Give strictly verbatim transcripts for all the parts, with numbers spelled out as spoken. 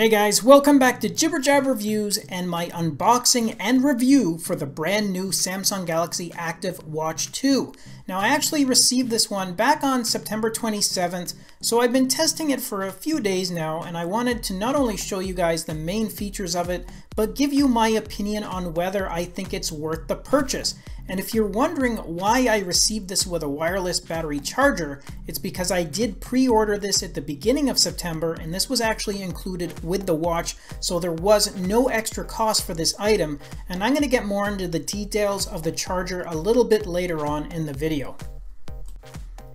Hey guys, welcome back to Jibber Jab Reviews and my unboxing and review for the brand new Samsung Galaxy Active Watch two. Now I actually received this one back on September twenty-seventh, so I've been testing it for a few days now, and I wanted to not only show you guys the main features of it, but give you my opinion on whether I think it's worth the purchase. And if you're wondering why I received this with a wireless battery charger, it's because I did pre-order this at the beginning of September, and this was actually included with the watch, so there was no extra cost for this item, and I'm going to get more into the details of the charger a little bit later on in the video.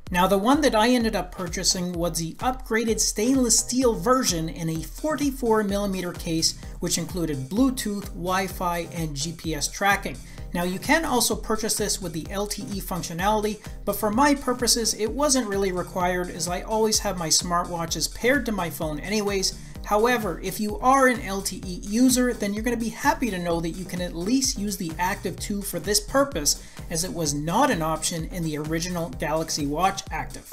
Now the one that I ended up purchasing was the upgraded stainless steel version in a forty-four millimeter case, which included Bluetooth, Wi-Fi, and G P S tracking. Now you can also purchase this with the L T E functionality, but for my purposes it wasn't really required as I always have my smartwatches paired to my phone anyways. However, if you are an L T E user, then you're going to be happy to know that you can at least use the Active two for this purpose, as it was not an option in the original Galaxy Watch Active.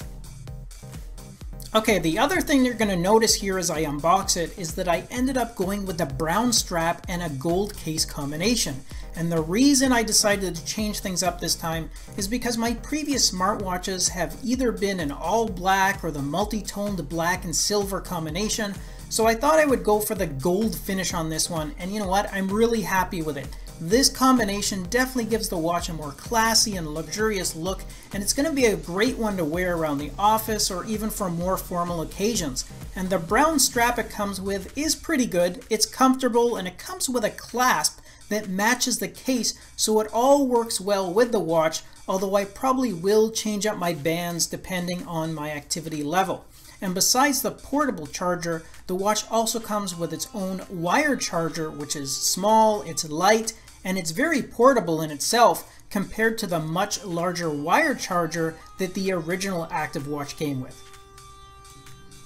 Okay, the other thing you're going to notice here as I unbox it is that I ended up going with the brown strap and a gold case combination. And the reason I decided to change things up this time is because my previous smartwatches have either been an all black or the multi-toned black and silver combination. So I thought I would go for the gold finish on this one, and you know what, I'm really happy with it. This combination definitely gives the watch a more classy and luxurious look, and it's going to be a great one to wear around the office or even for more formal occasions. And the brown strap it comes with is pretty good, it's comfortable, and it comes with a clasp that matches the case, so it all works well with the watch, although I probably will change up my bands depending on my activity level. And besides the portable charger, the watch also comes with its own wired charger, which is small, it's light, and it's very portable in itself compared to the much larger wired charger that the original Active Watch came with.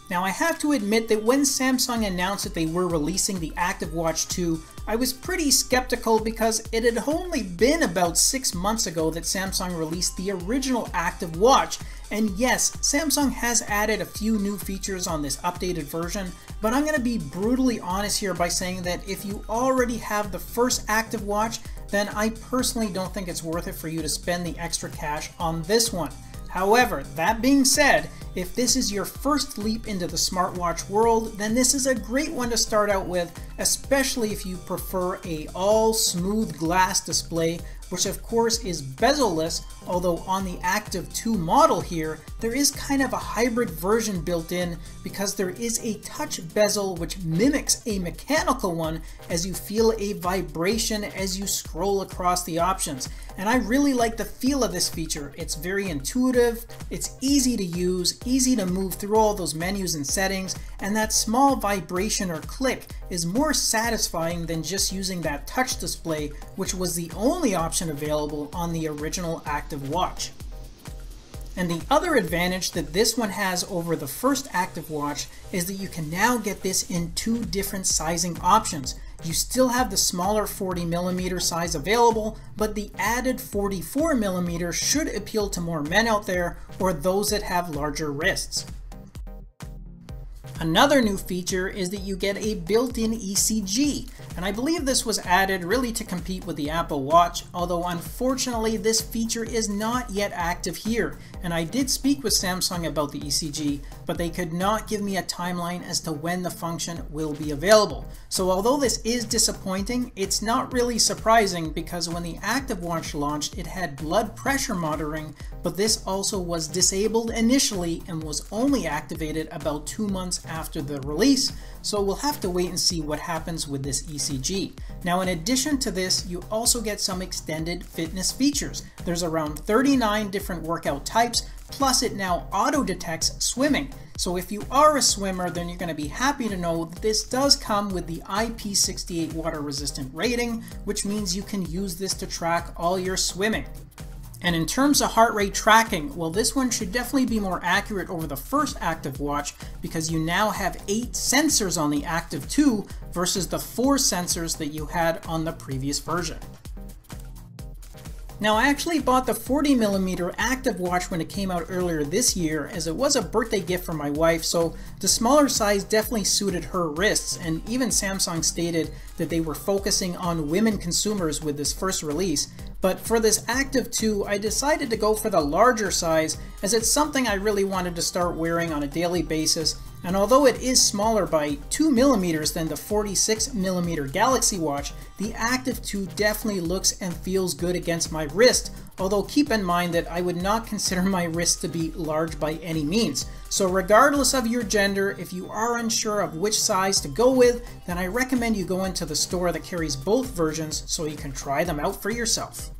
Now I have to admit that when Samsung announced that they were releasing the Active Watch two, I was pretty skeptical because it had only been about six months ago that Samsung released the original Active Watch. And yes, Samsung has added a few new features on this updated version, but I'm going to be brutally honest here by saying that if you already have the first Active Watch, then I personally don't think it's worth it for you to spend the extra cash on this one. However, that being said, if this is your first leap into the smartwatch world, then this is a great one to start out with, especially if you prefer a all smooth glass display, which of course is bezel-less, although on the Active two model here, there is kind of a hybrid version built in because there is a touch bezel which mimics a mechanical one as you feel a vibration as you scroll across the options. And I really like the feel of this feature. It's very intuitive, it's easy to use, easy to move through all those menus and settings, and that small vibration or click is more satisfying than just using that touch display, which was the only option available on the original Active Watch. And the other advantage that this one has over the first Active Watch is that you can now get this in two different sizing options. You still have the smaller forty millimeter size available, but the added forty-four millimeter should appeal to more men out there or those that have larger wrists. Another new feature is that you get a built-in E C G, and I believe this was added really to compete with the Apple Watch, although unfortunately this feature is not yet active here, and I did speak with Samsung about the E C G, but they could not give me a timeline as to when the function will be available. So although this is disappointing, it's not really surprising because when the Active Watch launched, it had blood pressure monitoring, but this also was disabled initially and was only activated about two months after the release, so we'll have to wait and see what happens with this E C G. Now in addition to this, you also get some extended fitness features. There's around thirty-nine different workout types, plus it now auto-detects swimming. So if you are a swimmer, then you're going to be happy to know that this does come with the I P sixty-eight water-resistant rating, which means you can use this to track all your swimming. And in terms of heart rate tracking, well, this one should definitely be more accurate over the first Active Watch because you now have eight sensors on the Active two versus the four sensors that you had on the previous version. Now, I actually bought the forty millimeter Active Watch when it came out earlier this year, as it was a birthday gift from my wife, so the smaller size definitely suited her wrists, and even Samsung stated that they were focusing on women consumers with this first release. But for this Active two, I decided to go for the larger size, as it's something I really wanted to start wearing on a daily basis, and although it is smaller by two millimeters than the forty-six millimeter Galaxy Watch, the Active two definitely looks and feels good against my wrist, although keep in mind that I would not consider my wrist to be large by any means. So regardless of your gender, if you are unsure of which size to go with, then I recommend you go into the store that carries both versions so you can try them out for yourself.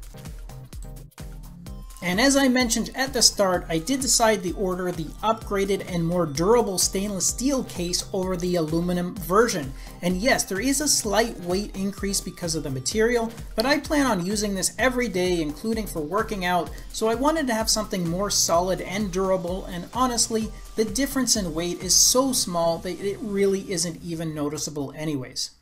And as I mentioned at the start, I did decide to order the upgraded and more durable stainless steel case over the aluminum version. And yes, there is a slight weight increase because of the material, but I plan on using this every day, including for working out, so I wanted to have something more solid and durable, and honestly, the difference in weight is so small that it really isn't even noticeable anyways.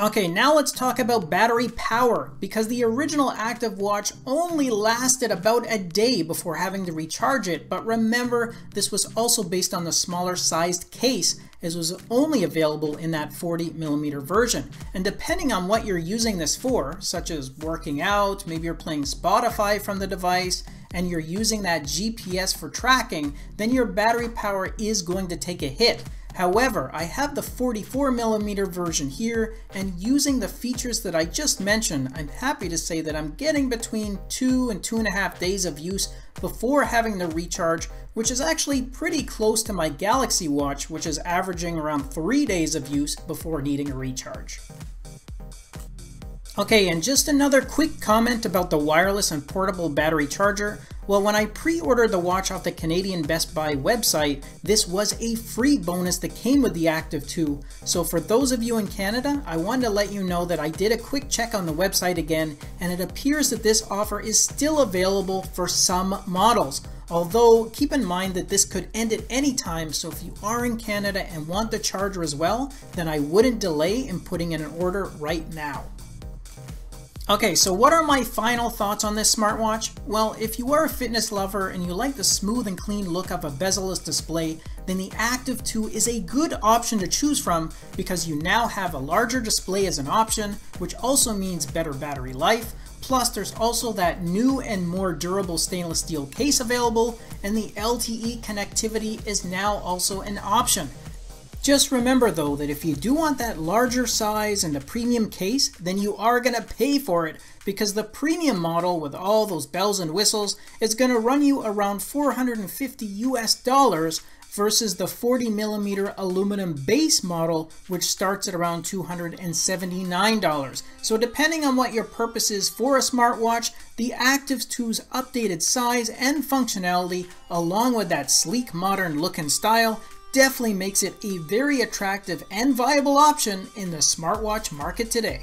Okay, now let's talk about battery power, because the original Active Watch only lasted about a day before having to recharge it, but remember, this was also based on the smaller sized case, as was only available in that forty millimeter version. And depending on what you're using this for, such as working out, maybe you're playing Spotify from the device, and you're using that G P S for tracking, then your battery power is going to take a hit. However, I have the forty-four millimeter version here, and using the features that I just mentioned, I'm happy to say that I'm getting between two and two and a half days of use before having to recharge, which is actually pretty close to my Galaxy Watch, which is averaging around three days of use before needing a recharge. Okay, and just another quick comment about the wireless and portable battery charger. Well, when I pre-ordered the watch off the Canadian Best Buy website, this was a free bonus that came with the Active two. So for those of you in Canada, I wanted to let you know that I did a quick check on the website again, and it appears that this offer is still available for some models. Although, keep in mind that this could end at any time, so if you are in Canada and want the charger as well, then I wouldn't delay in putting in an order right now. Okay, so what are my final thoughts on this smartwatch? Well, if you are a fitness lover and you like the smooth and clean look of a bezel-less display, then the Active two is a good option to choose from, because you now have a larger display as an option, which also means better battery life. Plus, there's also that new and more durable stainless steel case available, and the L T E connectivity is now also an option. Just remember though that if you do want that larger size and a premium case, then you are going to pay for it, because the premium model with all those bells and whistles is going to run you around four hundred fifty US dollars versus the forty millimeter aluminum base model, which starts at around two hundred seventy-nine dollars. So depending on what your purpose is for a smartwatch, the Active two's updated size and functionality, along with that sleek modern look and style, definitely makes it a very attractive and viable option in the smartwatch market today.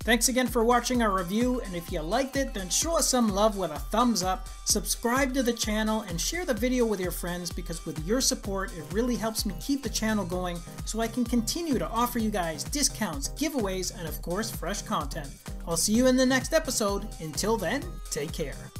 Thanks again for watching our review, and if you liked it, then show us some love with a thumbs up, subscribe to the channel, and share the video with your friends, because with your support, it really helps me keep the channel going so I can continue to offer you guys discounts, giveaways, and of course, fresh content. I'll see you in the next episode. Until then, take care.